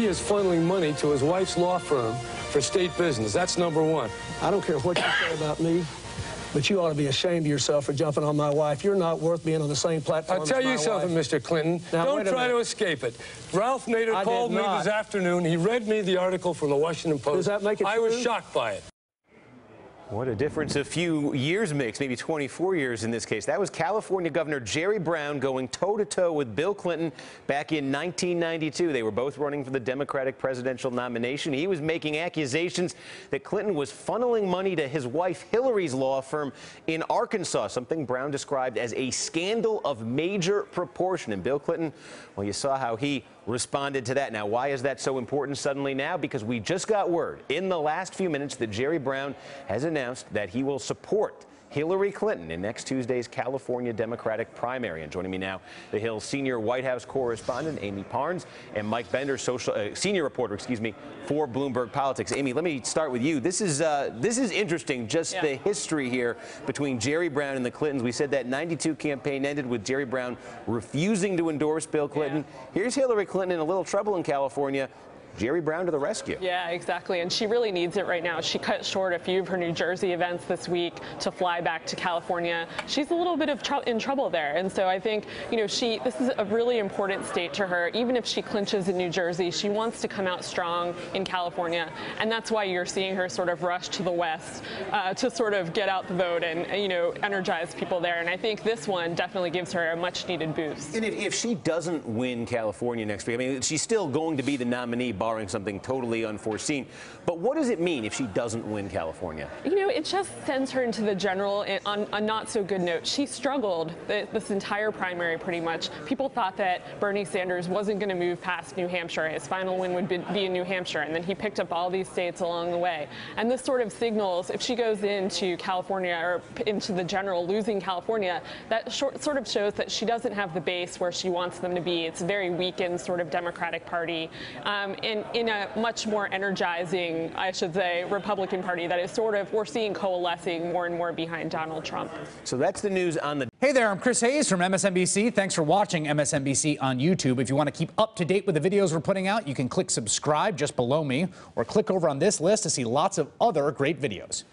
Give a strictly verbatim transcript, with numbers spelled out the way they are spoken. He is funneling money to his wife's law firm for state business. That's number one. I don't care what you say about me, but you ought to be ashamed of yourself for jumping on my wife. You're not worth being on the same platform. I'll tell you something, Mister Clinton. Don't try to escape it. Ralph Nader called me this afternoon. He read me the article from The Washington Post. Does that make it true? I was shocked by it. What a difference a few years makes, maybe twenty-four years in this case. That was California Governor Jerry Brown going toe-to-toe with Bill Clinton back in nineteen ninety-two. They were both running for the Democratic presidential nomination. He was making accusations that Clinton was funneling money to his wife Hillary's law firm in Arkansas, something Brown described as a scandal of major proportion. And Bill Clinton, well, you saw how he responded to that. Now, why is that so important suddenly now? Because we just got word in the last few minutes that Jerry Brown has announced that he will support Hillary Clinton in next Tuesday's California Democratic primary. And joining me now, the Hill senior White House correspondent Amy Parnes and Mike Bender, social uh, senior reporter, excuse me, for Bloomberg Politics. Amy, let me start with you. This is uh, this is interesting. Just yeah. the history here between Jerry Brown and the Clintons. We said that ninety-two campaign ended with Jerry Brown refusing to endorse Bill Clinton. Yeah. Here's Hillary Clinton in a little trouble in California. Jerry Brown to the rescue. Yeah, exactly. And she really needs it right now. She cut short a few of her New Jersey events this week to fly back to California. She's a little bit of tr in trouble there. And so I think, you know, she this is a really important state to her. Even if she clinches in New Jersey, she wants to come out strong in California. And that's why you're seeing her sort of rush to the West uh, to sort of get out the vote and, you know, energize people there. And I think this one definitely gives her a much needed boost. And if, if she doesn't win California next week, I mean, she's still going to be the nominee, barring something totally unforeseen. But what does it mean if she doesn't win California? You know, it just sends her into the general on a not-so-good note. She struggled this entire primary, pretty much. People thought that Bernie Sanders wasn't going to move past New Hampshire. His final win would be, be in New Hampshire, and then he picked up all these states along the way. And this sort of signals, if she goes into California or into the general losing California, that short, sort of shows that she doesn't have the base where she wants them to be. It's a very weakened sort of Democratic Party. Um, In, in a much more energizing, I should say, Republican Party that is sort of, we're seeing coalescing more and more behind Donald Trump. So that's the news on the... Hey there, I'm Chris Hayes from M S N B C. Thanks for watching M S N B C on YouTube. If you want to keep up to date with the videos we're putting out, you can click subscribe just below me, or click over on this list to see lots of other great videos.